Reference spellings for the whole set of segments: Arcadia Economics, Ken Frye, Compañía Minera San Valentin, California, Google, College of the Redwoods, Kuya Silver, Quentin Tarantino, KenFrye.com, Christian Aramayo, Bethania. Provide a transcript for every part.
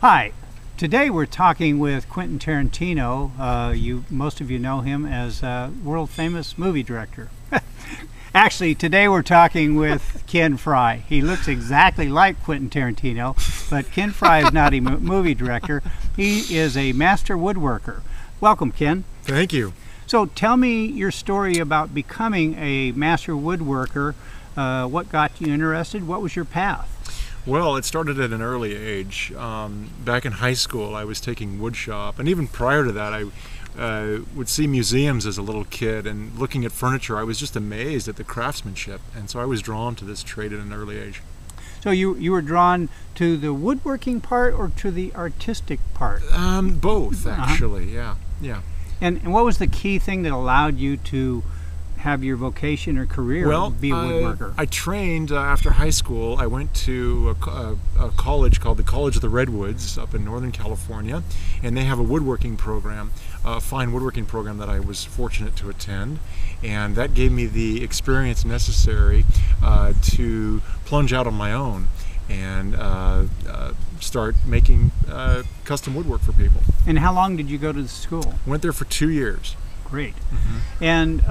Hi, today we're talking with Quentin Tarantino. Most of you know him as a world-famous movie director. Actually, today we're talking with Ken Frye. He looks exactly like Quentin Tarantino, but Ken Frye is not a movie director. He is a master woodworker. Welcome, Ken. Thank you. So tell me your story about becoming a master woodworker. What got you interested? What was your path? Well, it started at an early age. Back in high school, I was taking wood shop, and even prior to that, I would see museums as a little kid, and looking at furniture, I was just amazed at the craftsmanship, and so I was drawn to this trade at an early age. So you were drawn to the woodworking part or to the artistic part? Both, actually, yeah. And what was the key thing that allowed you to have your vocation or career be a woodworker? I trained after high school. I went to a college called the College of the Redwoods up in Northern California, and they have a woodworking program, a fine woodworking program that I was fortunate to attend, and that gave me the experience necessary to plunge out on my own and start making custom woodwork for people. And how long did you go to the school? Went there for 2 years. Great. Mm-hmm. And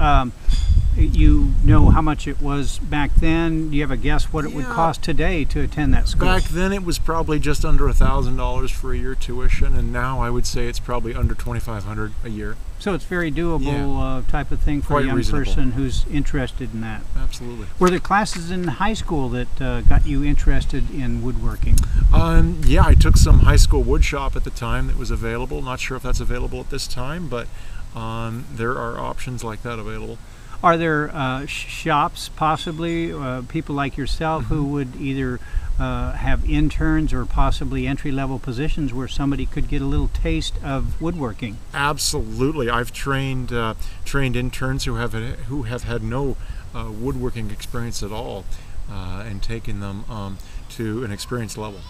you know how much it was back then? Do you have a guess what it would cost today to attend that school? Back then it was probably just under $1,000 for a year tuition, and now I would say it's probably under $2,500 a year. So it's very doable type of thing for a young person who's interested in that. Absolutely. Were there classes in high school that got you interested in woodworking? Yeah, I took some high school wood shop at the time that was available. Not sure if that's available at this time, but there are options like that available. Are there shops, possibly, people like yourself who would either have interns or possibly entry-level positions where somebody could get a little taste of woodworking? Absolutely. I've trained interns who have had no woodworking experience at all, and taken them to an experience level.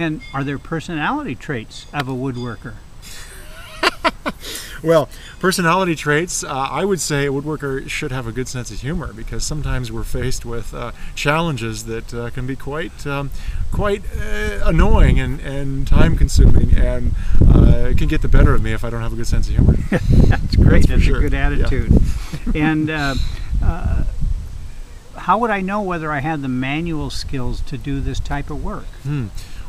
And are there personality traits of a woodworker? Well, personality traits, I would say a woodworker should have a good sense of humor, because sometimes we're faced with challenges that can be quite annoying and time-consuming, and it can get the better of me if I don't have a good sense of humor. That's great. That's a good attitude. Yeah. And how would I know whether I had the manual skills to do this type of work?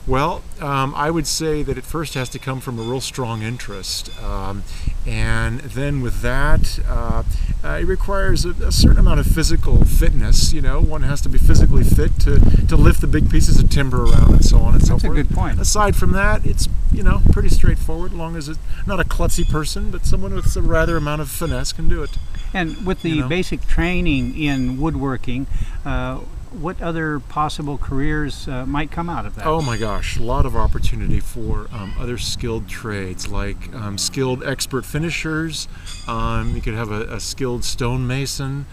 Well, I would say that it first has to come from a real strong interest, and then with that, it requires a certain amount of physical fitness. You know, one has to be physically fit to lift the big pieces of timber around and so on and so forth. That's a good point. Aside from that, it's, you know, pretty straightforward, as long as it's not a klutzy person, but someone with a rather amount of finesse can do it. And with the basic training in woodworking, what other possible careers might come out of that? Oh my gosh, a lot of opportunity for other skilled trades, like skilled expert finishers. You could have a skilled stonemason,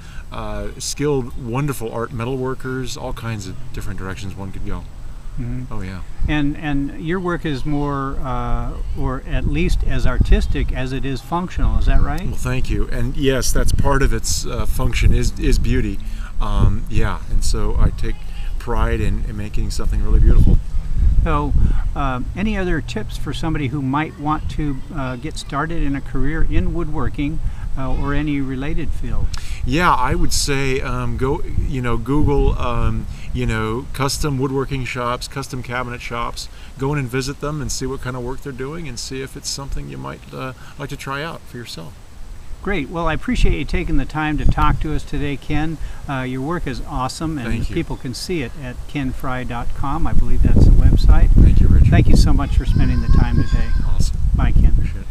skilled wonderful art metalworkers, all kinds of different directions one could go. Mm-hmm. Oh yeah. And your work is more, or at least as artistic as it is functional, is that right? Well, thank you. And yes, that's part of its function is beauty. Yeah, and so I take pride in making something really beautiful. So, any other tips for somebody who might want to get started in a career in woodworking or any related field? Yeah, I would say Google custom woodworking shops, custom cabinet shops. Go in and visit them and see what kind of work they're doing, and see if it's something you might like to try out for yourself. Great. Well, I appreciate you taking the time to talk to us today, Ken. Your work is awesome, and people can see it at KenFrye.com. I believe that's the website. Thank you, Richard. Thank you so much for spending the time today. Awesome. Bye, Ken. Appreciate it.